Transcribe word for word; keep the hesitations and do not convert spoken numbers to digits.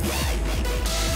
Right, baby.